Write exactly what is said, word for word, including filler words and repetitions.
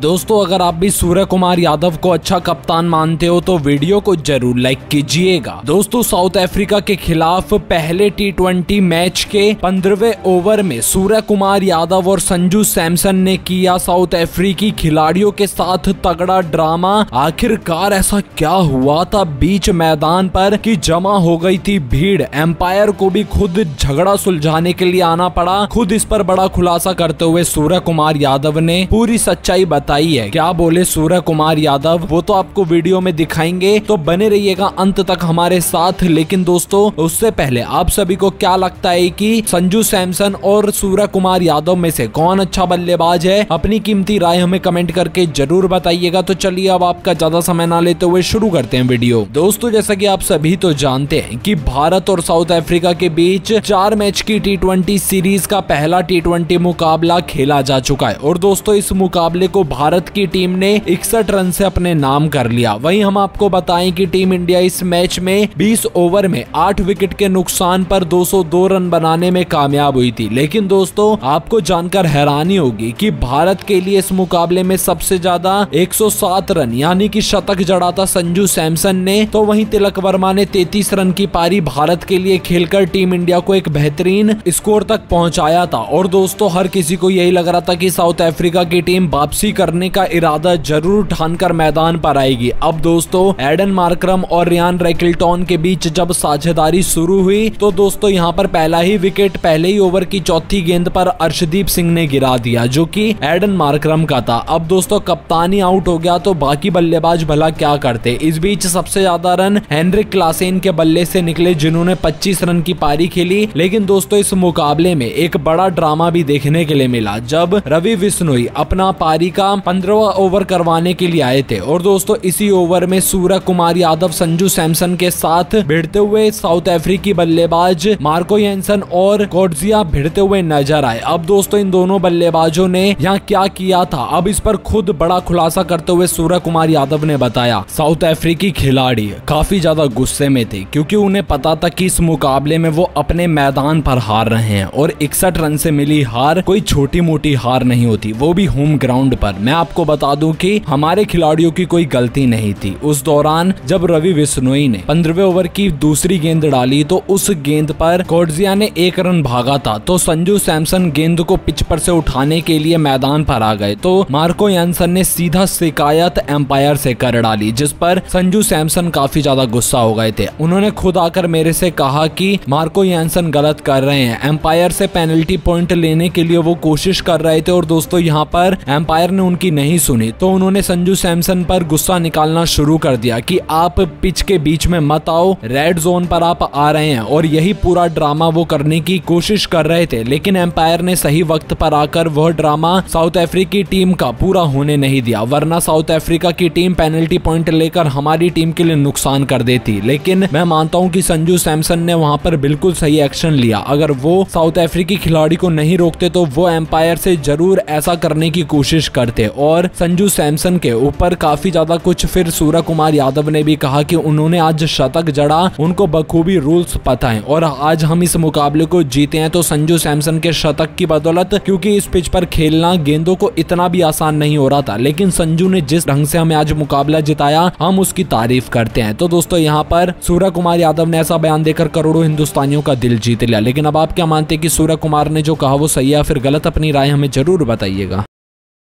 दोस्तों अगर आप भी सूर्य कुमार यादव को अच्छा कप्तान मानते हो तो वीडियो को जरूर लाइक कीजिएगा। दोस्तों साउथ अफ्रीका के खिलाफ पहले टी ट्वेंटी मैच के पंद्रहवें ओवर में सूर्य कुमार यादव और संजू सैमसन ने किया साउथ अफ्रीकी खिलाड़ियों के साथ तगड़ा ड्रामा। आखिरकार ऐसा क्या हुआ था बीच मैदान पर कि जमा हो गई थी भीड़। एम्पायर को भी खुद झगड़ा सुलझाने के लिए आना पड़ा। खुद इस पर बड़ा खुलासा करते हुए सूर्य कुमार यादव ने पूरी सच्चाई बताई है। क्या बोले सूर्य कुमार यादव वो तो आपको वीडियो में दिखाएंगे, तो बने रहिएगा अंत तक हमारे साथ। लेकिन दोस्तों उससे पहले आप सभी को क्या लगता है कि संजू सैमसन और सूर्य कुमार यादव में से कौन अच्छा बल्लेबाज है? अपनी कीमती राय हमें कमेंट करके जरूर बताइएगा। तो चलिए अब आपका ज्यादा समय ना लेते हुए शुरू करते हैं वीडियो। दोस्तों जैसा कि आप सभी तो जानते हैं कि भारत और साउथ अफ्रीका के बीच चार मैच की टी ट्वेंटी सीरीज का पहला टी ट्वेंटी मुकाबला खेला जा चुका है और दोस्तों इस मुकाबले को भारत की टीम ने इकसठ रन से अपने नाम कर लिया। वहीं हम आपको बताएं कि टीम इंडिया इस मैच में बीस ओवर में आठ विकेट के नुकसान पर दो सौ दो रन बनाने में कामयाब हुई थी। लेकिन दोस्तों आपको जानकर हैरानी होगी कि भारत के लिए इस मुकाबले में सबसे ज्यादा एक सौ सात रन यानी कि शतक जड़ा था संजू सैमसन ने, तो वहीं तिलक वर्मा ने तैंतीस रन की पारी भारत के लिए खेलकर टीम इंडिया को एक बेहतरीन स्कोर तक पहुंचाया था। और दोस्तों हर किसी को यही लग रहा था कि साउथ अफ्रीका की टीम वापसी करने का इरादा जरूर ठानकर मैदान पर आएगी। अब दोस्तों एडन मार्कराम और रायन रिकेल्टन के बीच जब साझेदारी शुरू हुई तो दोस्तों यहाँ पर पहला ही विकेट पहले ही ओवर की चौथी गेंद पर अर्शदीप सिंह ने गिरा दिया जो कि एडन मार्कराम का था। अब दोस्तों कप्तानी आउट हो गया तो बाकी बल्लेबाज भला क्या करते। इस बीच सबसे ज्यादा रन हेनरिक क्लासन के बल्ले से निकले जिन्होंने पच्चीस रन की पारी खेली। लेकिन दोस्तों इस मुकाबले में एक बड़ा ड्रामा भी देखने के लिए मिला जब रवि बिश्नोई अपना पारी का पंद्रहवां ओवर करवाने के लिए आए थे और दोस्तों इसी ओवर में सूर्य कुमार यादव संजू सैमसन के साथ भिड़ते हुए साउथ अफ्रीकी बल्लेबाज मार्को यानसन और कोटजिया भिड़ते हुए नजर आए। अब दोस्तों इन दोनों बल्लेबाजों ने यहाँ क्या किया था अब इस पर खुद बड़ा खुलासा करते हुए सूर्य कुमार यादव ने बताया। साउथ अफ्रीकी खिलाड़ी काफी ज्यादा गुस्से में थे क्योंकि उन्हें पता था कि इस मुकाबले में वो अपने मैदान पर हार रहे हैं और इकसठ रन से मिली हार कोई छोटी मोटी हार नहीं होती, वो भी होम ग्राउंड पर। मैं आपको बता दूं कि हमारे खिलाड़ियों की कोई गलती नहीं थी। उस दौरान जब रवि बिश्नोई ने पंद्रहवें ओवर की दूसरी गेंद डाली तो उस गेंद पर कोटजिया ने एक रन भागा था, तो संजू सैमसन गेंद को पिच पर से उठाने के लिए मैदान पर आ गए तो मार्को यानसन ने सीधा शिकायत एम्पायर से कर डाली जिस पर संजू सैमसन काफी ज्यादा गुस्सा हो गए थे। उन्होंने खुद आकर मेरे से कहा कि मार्को यानसन गलत कर रहे हैं। एम्पायर से पेनल्टी पॉइंट लेने के लिए वो कोशिश कर रहे थे और दोस्तों यहाँ पर एम्पायर ने उनकी नहीं सुनी तो उन्होंने संजू सैमसन पर गुस्सा निकालना शुरू कर दिया कि आप पिच के बीच में मत आओ, रेड जोन पर आप आ रहे हैं। और यही पूरा ड्रामा वो करने की कोशिश कर रहे थे लेकिन एम्पायर ने सही वक्त पर आकर वह ड्रामा साउथ अफ्रीकी टीम का पूरा होने नहीं दिया, वरना साउथ अफ्रीका की टीम पेनल्टी पॉइंट लेकर हमारी टीम के लिए नुकसान कर देती। लेकिन मैं मानता हूँ कि संजू सैमसन ने वहां पर बिल्कुल सही एक्शन लिया। अगर वो साउथ अफ्रीकी खिलाड़ी को नहीं रोकते तो वो एम्पायर से जरूर ऐसा करने की कोशिश करते। और संजू सैमसन के ऊपर काफी ज्यादा कुछ फिर सूर्य कुमार यादव ने भी कहा कि उन्होंने आज शतक जड़ा, उनको बखूबी रूल्स पता है और आज हम इस मुकाबले को जीते हैं तो संजू सैमसन के शतक की बदौलत, क्योंकि इस पिच पर खेलना गेंदों को इतना भी आसान नहीं हो रहा था। लेकिन संजू ने जिस ढंग से हमें आज मुकाबला जिताया हम उसकी तारीफ करते हैं। तो दोस्तों यहाँ पर सूर्य कुमार यादव ने ऐसा बयान देकर करोड़ों हिंदुस्तानियों का दिल जीत लिया। लेकिन अब आप क्या मानते हैं कि सूर्य कुमार ने जो कहा वो सही है फिर गलत? अपनी राय हमें जरूर बताइएगा।